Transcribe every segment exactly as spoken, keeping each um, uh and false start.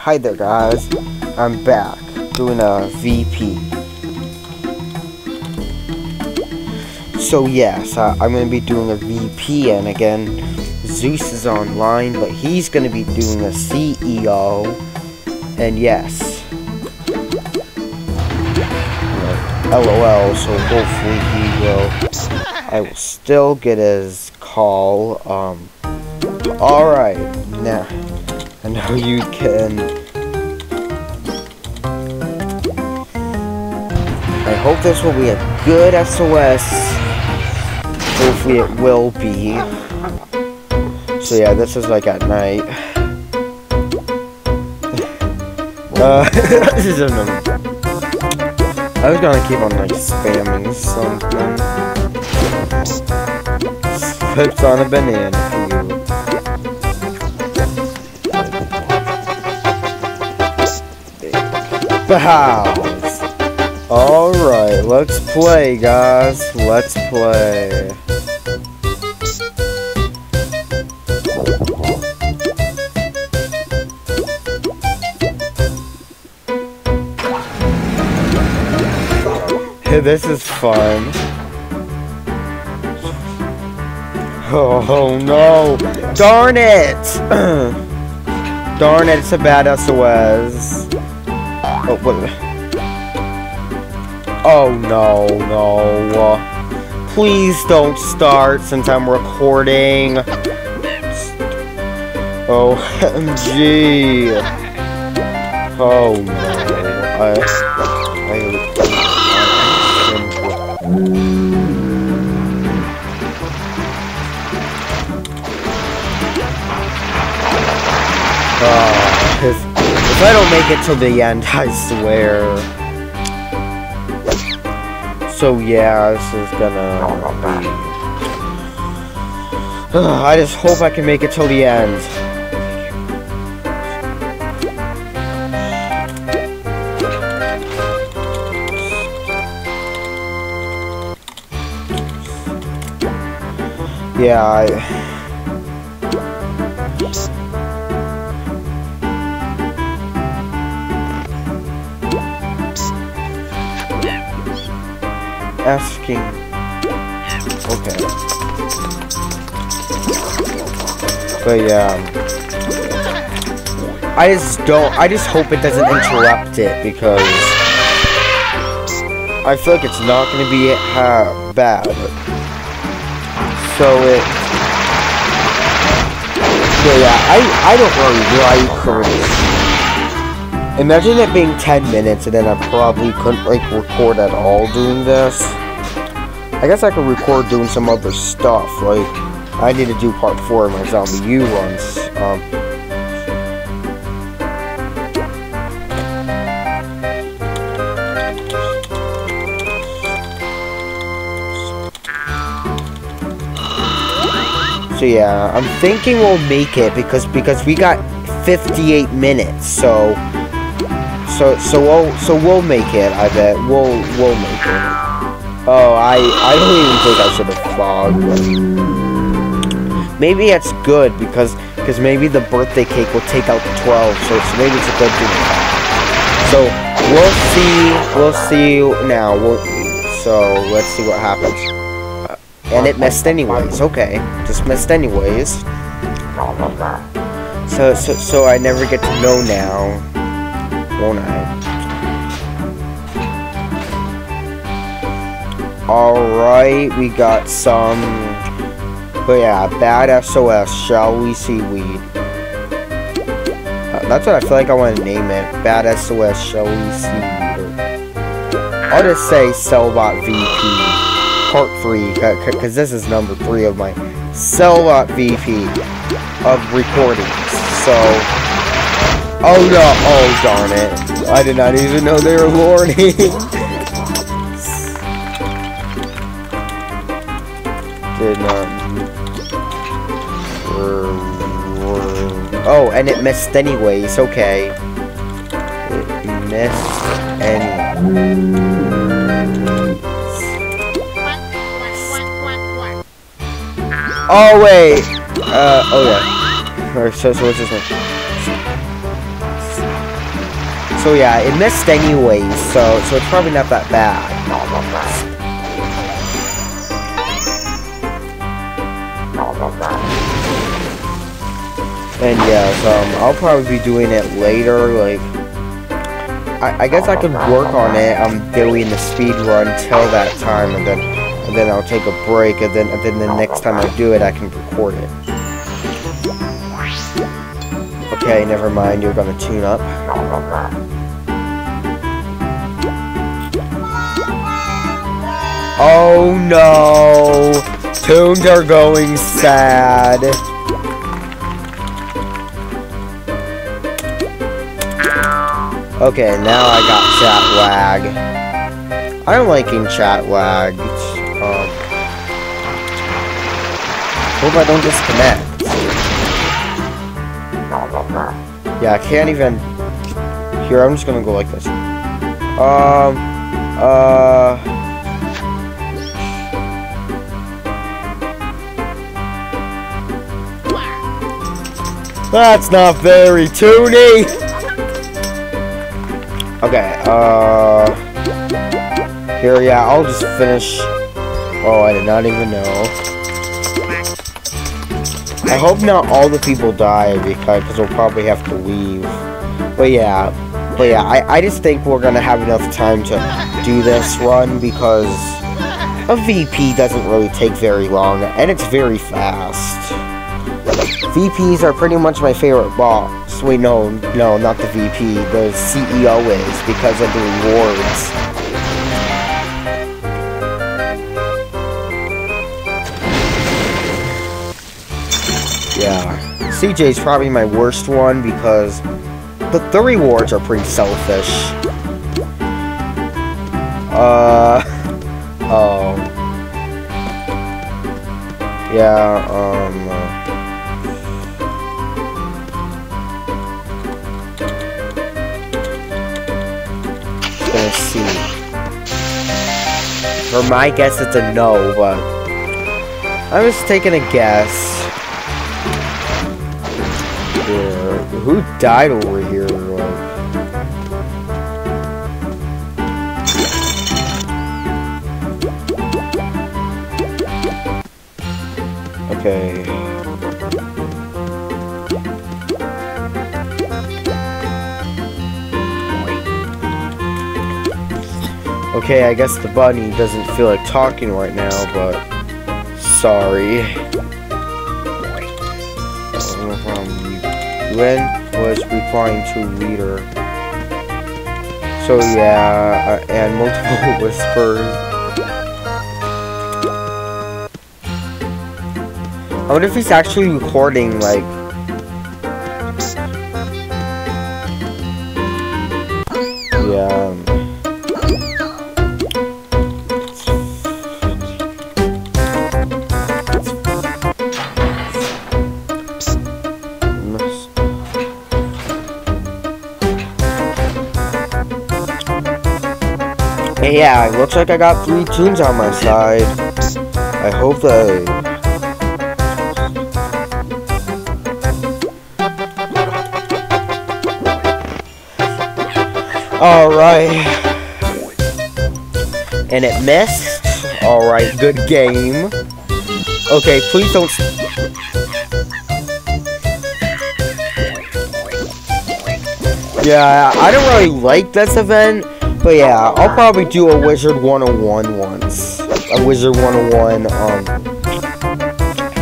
Hi there guys, I'm back doing a V P. So yes, uh, I'm going to be doing a V P, and again, Zeus is online, but he's going to be doing a C E O, and yes, LOL, so hopefully he will, I will still get his call. um, alright, now, I know you can, I hope this will be a good S O S, hopefully it will be. So yeah, this is like at night. uh, this is a number. I was gonna keep on like spamming something. Slips on a banana. The house. All right, let's play, guys. Let's play. This is fun. Oh no! Darn it! Darn it! It's a bad S O S. Oh, what? Oh no, no. Uh, please don't start since I'm recording. O M G. Oh no. I, I, I, I, I, I, I, If I don't make it till the end, I swear. So yeah, this is gonna be... Ugh, I just hope I can make it till the end. Yeah, I... asking. Okay. But yeah. I just don't. I just hope it doesn't interrupt it, because I feel like it's not going to be uh, bad. So it. So yeah, I, I don't really like Korean. Imagine it being ten minutes and then I probably couldn't like record at all doing this. I guess I could record doing some other stuff, like, I need to do part four of my zombie U once, um. So yeah, I'm thinking we'll make it, because, because we got fifty-eight minutes, so, so, so we'll, so we'll make it, I bet, we'll, we'll make it. Oh, I, I don't even think I should have vlogged. Maybe that's good, because because maybe the birthday cake will take out the twelve, so it's, maybe it's a good thing. So, we'll see, we'll see now, we'll, so let's see what happens. Uh, and it missed anyways, okay, just missed anyways. So, so, so I never get to know now, won't I? Alright, we got some, but yeah, bad S O S, shall we seaweed? Uh, that's what I feel like I want to name it, bad S O S, shall we seaweed? I'll just say Cellbot V P, part three, because this is number three of my Cellbot V P of recordings, so, oh no, oh darn it, I did not even know they were warning. Did not. Oh, and it missed anyways. Okay. It missed anyways. Oh wait. Uh. Oh yeah. All right. So so what's this one? So yeah, it missed anyway, so so it's probably not that bad. No, no, no. No, no, no. And yes, um, I'll probably be doing it later. Like, I, I guess I could work on it. I'm doing the speed run till that time, and then and then I'll take a break, and then and then the next time I do it, I can record it. Okay, never mind. You're gonna tune up. Oh no! Tunes are going sad. Okay, now I got chat lag. I'm liking chat lag. Um, hope I don't disconnect. Yeah, I can't even. Here, I'm just gonna go like this. Um, uh. That's not very toony! Okay, uh... Here, yeah, I'll just finish... Oh, I did not even know. I hope not all the people die, because we'll probably have to leave. But yeah, but yeah, I, I just think we're gonna have enough time to do this run, because... a V P doesn't really take very long, and it's very fast. V Ps are pretty much my favorite boss. Wait, no, no, not the V P. The C E O is, because of the rewards. Yeah. C J's probably my worst one, because the, the rewards are pretty selfish. Uh... Oh. Yeah, um... Let's see. For my guess, it's a no, but I'm just taking a guess. Here. Who died over here? Like? Okay. Okay, I guess the bunny doesn't feel like talking right now, but sorry. Um, Ren was replying to leader. So yeah, uh, and multiple whispers. I wonder if he's actually recording, like... Yeah. Yeah, it looks like I got three tunes on my side. I hope they... Alright. And it missed. Alright, good game. Okay, please don't... Yeah, I don't really like this event. But yeah, I'll probably do a Wizard one oh one once. A Wizard one oh one, um,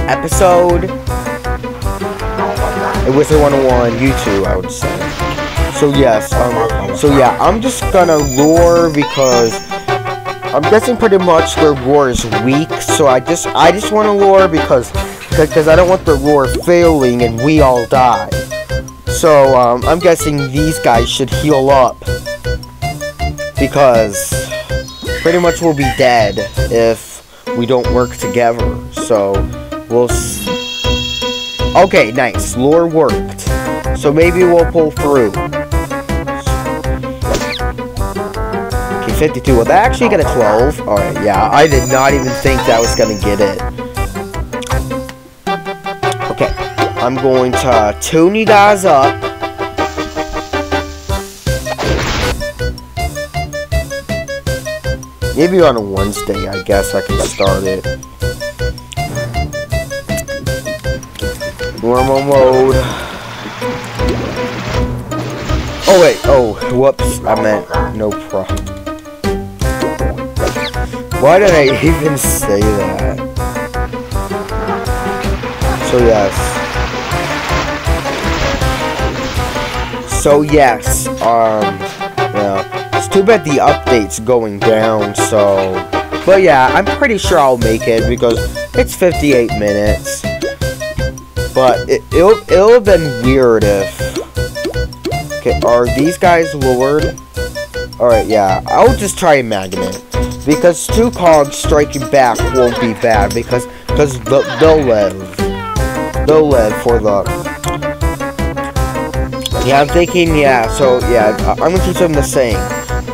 episode. A Wizard one oh one YouTube, I would say. So yes, um, so yeah, I'm just gonna lure, because I'm guessing pretty much their lure is weak, so I just, I just wanna lure because, because I don't want their lure failing and we all die. So, um, I'm guessing these guys should heal up. Because pretty much we'll be dead if we don't work together. So we'll. S okay, nice. Lore worked. So maybe we'll pull through. Okay, fifty-two. Well, that actually got a twelve. Alright, yeah. I did not even think that was gonna get it. Okay. I'm going to tune you guys up. maybe on a Wednesday, I guess I can start it. Normal mode. Oh wait, oh, whoops, I meant no problem. Why did I even say that? So yes. So yes, um, yeah. It's too bad the update's going down, so. But yeah, I'm pretty sure I'll make it because it's fifty-eight minutes. But it, it'll, it'll have been weird if... Okay, are these guys lowered? Alright, yeah, I'll just try a magnet. Because two cogs striking back won't be bad, because because they'll live. They'll live for the... Yeah, I'm thinking, yeah, so, yeah, I'm going to keep them the same.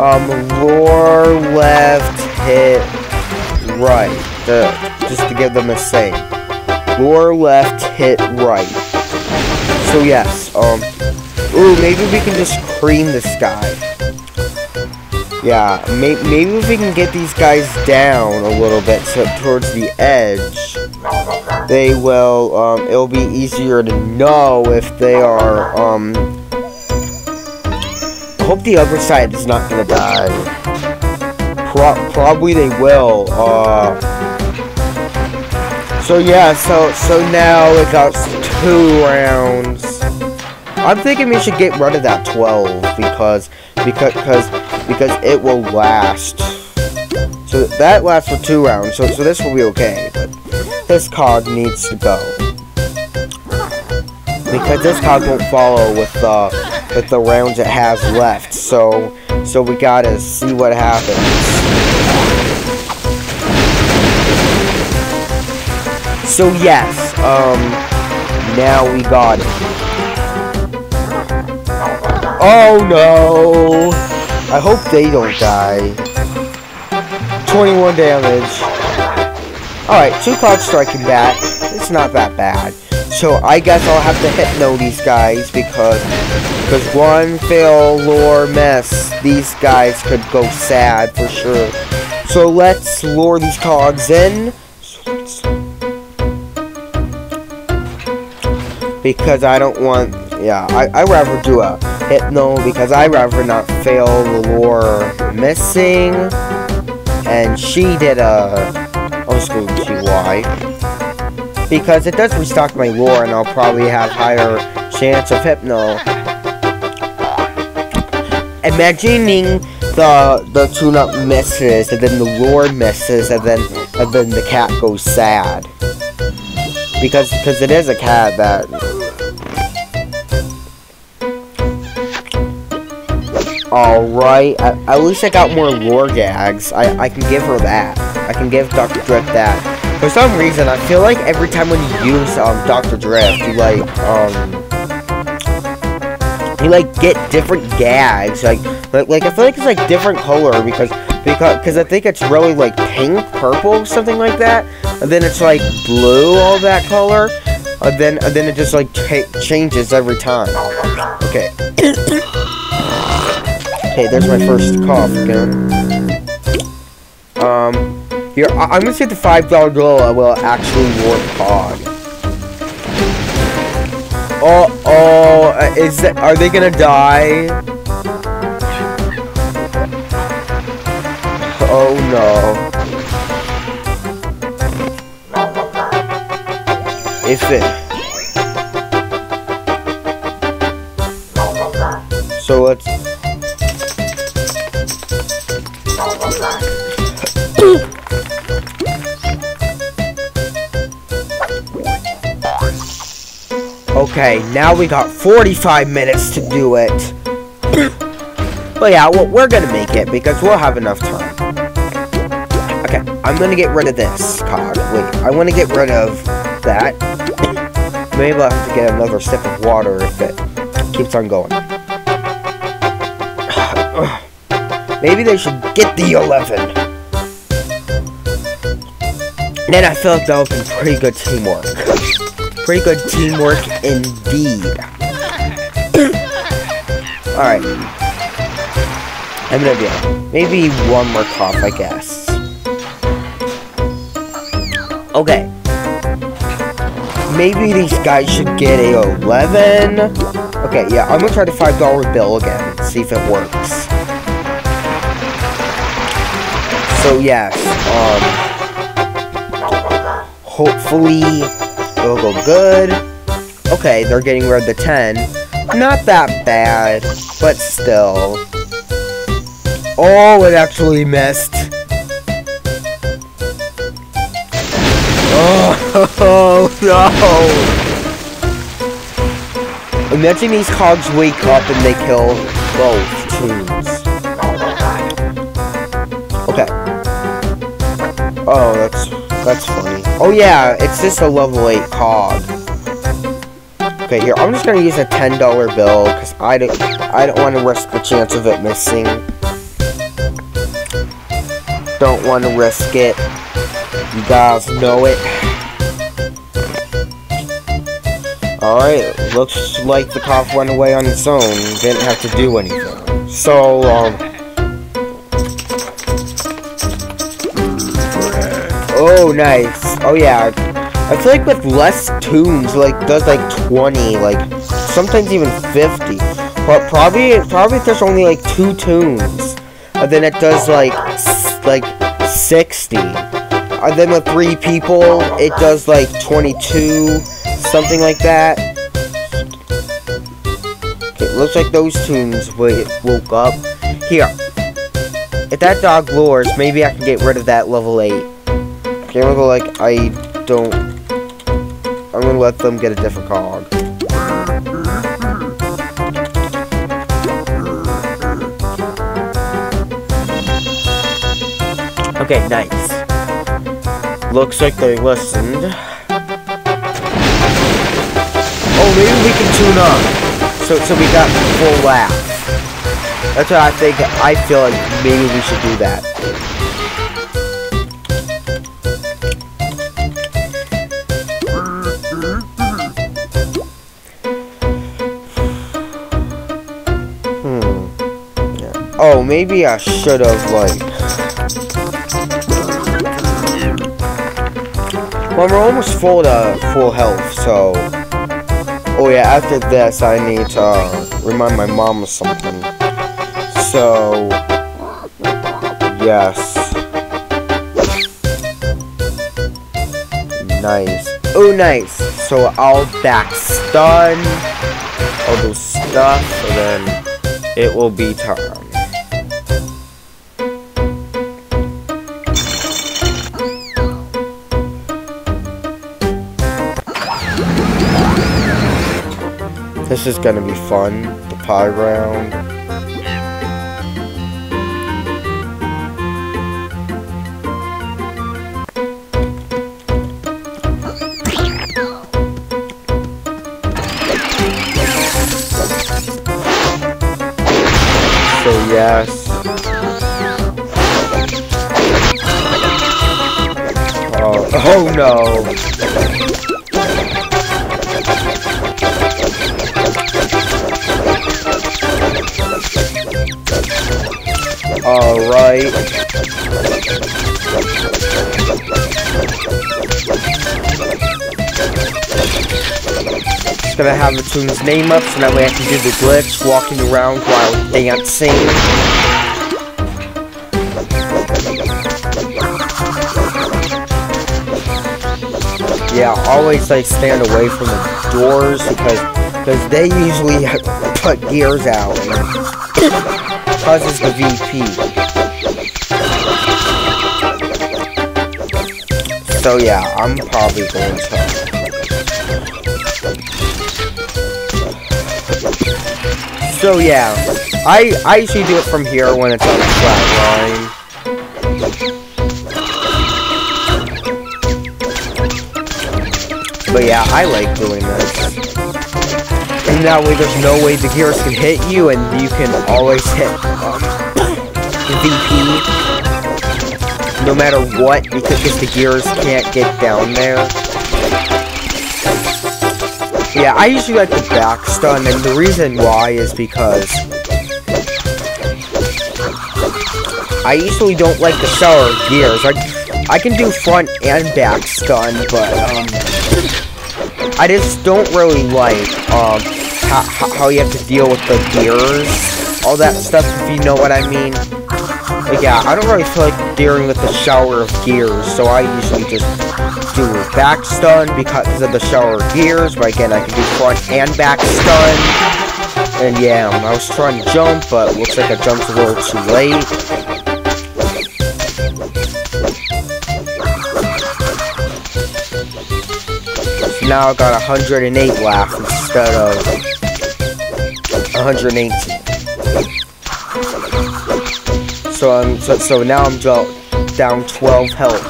Um, roar, left, hit, right. Uh, just to give them the same. Roar, left, hit, right. So, yes, um... Ooh, maybe we can just cream this guy. Yeah, may maybe if we can get these guys down a little bit so towards the edge, they will, um, it'll be easier to know if they are, um, I hope the other side is not gonna die. Pro probably they will, uh, so yeah, so, so now it got two rounds. I'm thinking we should get rid of that twelve because, because, because, because it will last. So that lasts for two rounds, so, so this will be okay, but this cog needs to go. Because this cog won't follow with the, with the rounds it has left, so, so we gotta see what happens. So yes, um, now we got it. Oh no! I hope they don't die. twenty-one damage. Alright, two cloud striking back. It's not that bad. So I guess I'll have to hypno these guys because because one fail lore mess, these guys could go sad for sure. So let's lure these cogs in. Because I don't want... Yeah, I, I'd rather do a hypno because I'd rather not fail the lore missing. And she did a... I'm just going to see why. Because it does restock my lore and I'll probably have higher chance of hypno. Imagining the the tune-up misses and then the lore misses and then, and then the cat goes sad. Because because it is a cat that... Alright, at, at least I got more lore gags. I, I can give her that. I can give Doctor Drip that. For some reason, I feel like every time when you use um, Doctor Drip, you like, um... you like, get different gags. Like, like, like I feel like it's like different color because, because because I think it's really like pink, purple, something like that. And then it's like blue, all that color. And then, and then it just like changes every time. Okay. Hey, there's my first cough again. Um, here, I I'm gonna see if the five dollar bill I will actually warp pod. Oh, oh, is that, are they gonna die? Oh no. If it... So let's... Okay, now we got forty-five minutes to do it. But yeah, we're, we're gonna make it because we'll have enough time. Okay, I'm gonna get rid of this cog. Wait, I want to get rid of that. Maybe I'll have to get another sip of water if it keeps on going. Maybe they should get the eleven. And then I feel like that would be pretty good teamwork. Pretty good teamwork indeed. Alright. I'm gonna be out. Maybe one more cough, I guess. Okay. Maybe these guys should get a eleven. Okay, yeah, I'm gonna try the five dollar bill again. See if it works. So, yes, um... hopefully, it'll go good. Okay, they're getting rid of the ten. Not that bad, but still. Oh, it actually missed. Oh, no! Imagine these cogs wake up and they kill both teams. Okay. Oh, that's... that's funny. Oh, yeah, it's just a level eight cog. Okay, here, I'm just gonna use a ten dollar bill, because I don't... I don't want to risk the chance of it missing. Don't want to risk it. You guys know it. Alright, looks like the cop went away on its own. Didn't have to do anything. So, um... oh, nice. Oh, yeah. I feel like with less tunes, like, there's like twenty, like, sometimes even fifty. But probably, probably if there's only like two tunes, and then it does like, s like, sixty. And then with three people, it does like twenty-two, something like that. Okay, looks like those tunes woke up. Here. If that dog lures, maybe I can get rid of that level eight. Okay, I'm gonna go like, I don't... I'm gonna let them get a different cog. Okay, nice. Looks like they listened. Oh, maybe we can tune up. So, so we got full laugh. That's what I think. I feel like maybe we should do that. Hmm. Yeah. Oh, maybe I should have like. Well, we're almost full to full health, so... oh yeah, after this, I need to uh, remind my mom of something. So... yes. Nice. Oh, nice. So, I'll back stun. I'll do stuff, and then it will be time. This is gonna be fun, the pie round. So yes. Oh, oh no. Alright. Just gonna have the tune's name up so that way I can do the glitch, walking around while dancing. Yeah, always like stand away from the doors because because they usually put gears out. And causes the V P. So yeah, I'm probably going to... So yeah, I, I usually do it from here when it's on a flat line. But yeah, I like doing this. And that way there's no way the gears can hit you and you can always hit um, the V P no matter what, because the gears can't get down there. Yeah, I usually like the back stun, and the reason why is because I usually don't like the sour gears. I, I can do front and back stun, but um, I just don't really like um, how, how you have to deal with the gears, all that stuff, if you know what I mean. But yeah, I don't really feel like dealing with the shower of gears, so I usually just do back stun because of the shower of gears, but again, I can do front and back stun. And yeah, I was trying to jump, but looks like I jumped a little too late. So now I got one hundred eight laps instead of one hundred eighteen. So I'm so, so now I'm down twelve health.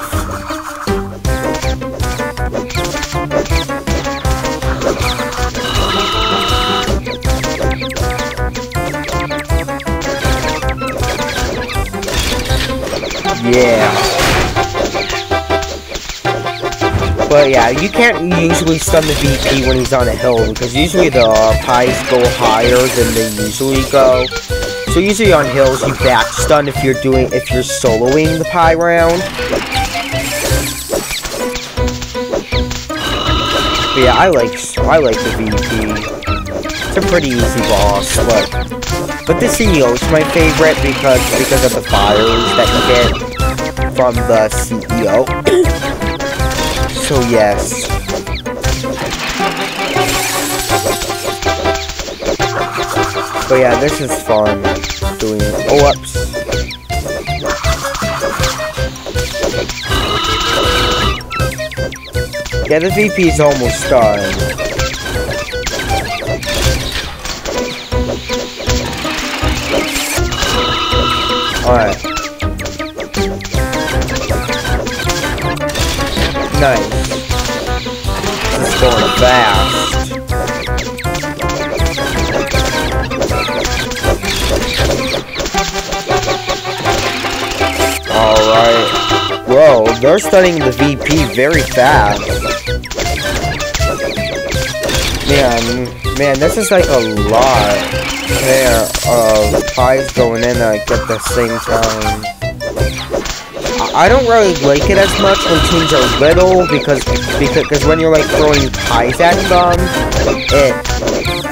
Yeah. But yeah, you can't usually stun the V P when he's on a hill, because usually the uh, pies go higher than they usually go. So usually on hills you back stun if you're doing if you're soloing the pie round. But yeah, I like I like the V P. It's a pretty easy boss, but but the C E O is my favorite because because of the fires that you get from the C E O. So yes. But yeah, this is fun. Doing pull-ups. Yeah, the V P is almost done. Alright. Nice. This is going fast. Alright. Whoa, they're stunning the V P very fast. Man, man, this is like a lot there of pies going in like at the same time. I don't really like it as much when teams are little, because because cause when you're like throwing pies at them, it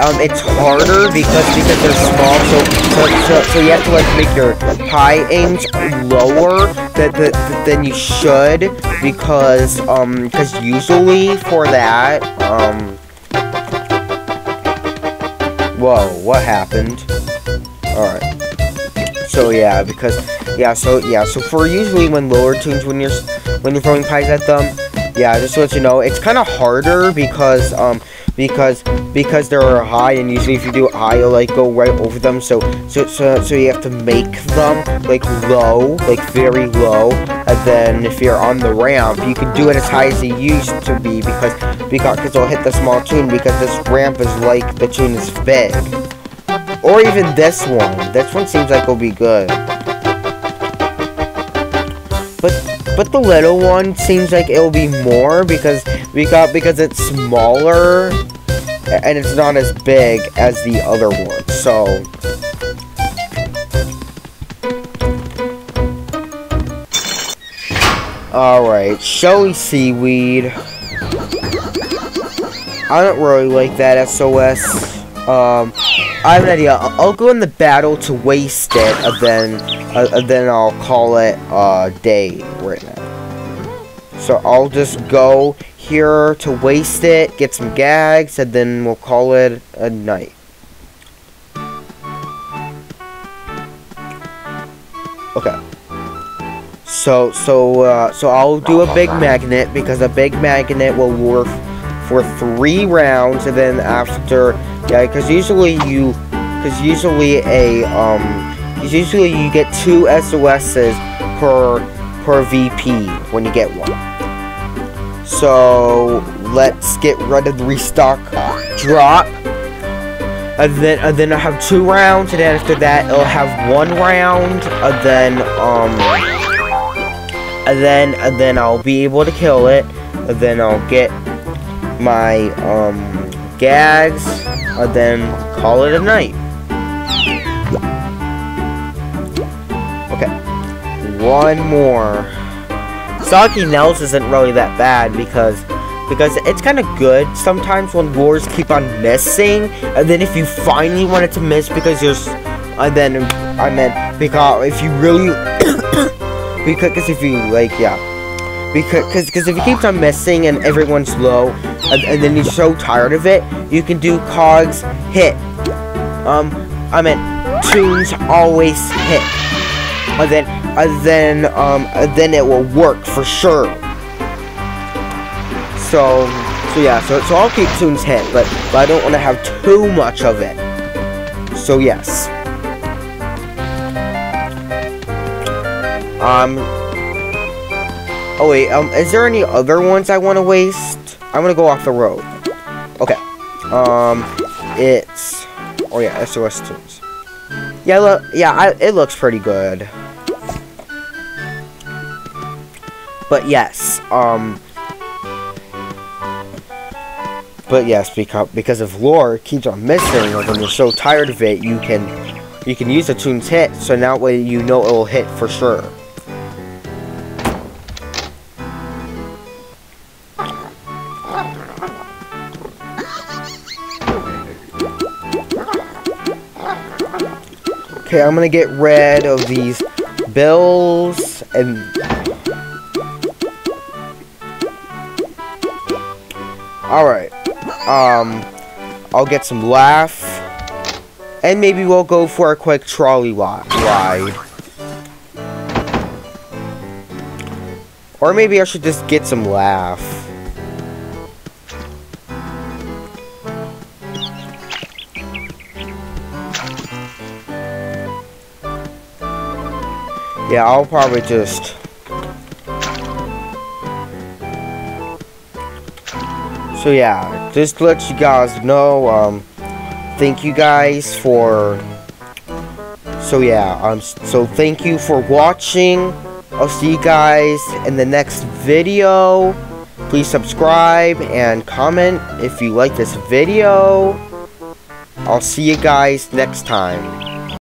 um it's harder because because they're small, so so, so, so you have to like make your pie aims lower than than, than you should, because um because usually for that um whoa, what happened? All right, so yeah, because. Yeah, so, yeah, so for usually when lower tunes, when you're, when you're throwing pies at them, yeah, just to let you know, it's kind of harder because, um, because, because they're high, and usually if you do high, you'll, like, go right over them, so, so, so, so you have to make them, like, low, like, very low, and then if you're on the ramp, you can do it as high as it used to be, because, because, because it'll hit the small tune, because this ramp is, like, the tune is big, or even this one, this one seems like it'll be good. But but the little one seems like it'll be more because we got because it's smaller and it's not as big as the other one. So alright, showy seaweed. I don't really like that S O S. Um I have an idea. I'll go in the battle to waste it, and then, uh, and then I'll call it uh, day right now. So I'll just go here to waste it, get some gags, and then we'll call it a night. Okay. So so uh, so I'll do a big magnet, because a big magnet will work for three rounds, and then after. Yeah, because usually you, because usually a, um, cause usually you get two S O Ses per, per V P when you get one. So, let's get rid of the restock drop. And then, and then I'll have two rounds, and then after that, it'll have one round, and then, um, and then, and then I'll be able to kill it, and then I'll get my, um, gags, and then call it a night. Okay, one more. Soggy Nails isn't really that bad because because it's kind of good sometimes when lures keep on missing, and then if you finally want it to miss because you're, and then I meant because if you really because if you like yeah because because if it keeps on missing and everyone's low and, and then you're so tired of it, you can do Cogs Hit. Um, I meant Tunes Always Hit. And then, and then, um, and then it will work for sure. So, so yeah, so, so I'll keep Tunes Hit, but, but I don't want to have too much of it. So, yes. Um, oh wait, um, is there any other ones I want to waste? I'm going to go off the road. Okay. Um, it's, oh yeah, S O S Tunes. Yeah, look, yeah, I, it looks pretty good. But yes, um, but yes, because because if lore keeps on missing, or when you're so tired of it, you can you can use the Tunes Hit, so now way you know it will hit for sure. Okay, I'm gonna get rid of these bills and alright. Um I'll get some laugh. And maybe we'll go for a quick trolley ride. Or maybe I should just get some laugh. Yeah, I'll probably just... So yeah, just to let you guys know, um, thank you guys for... So yeah, um, so thank you for watching. I'll see you guys in the next video. Please subscribe and comment if you like this video. I'll see you guys next time.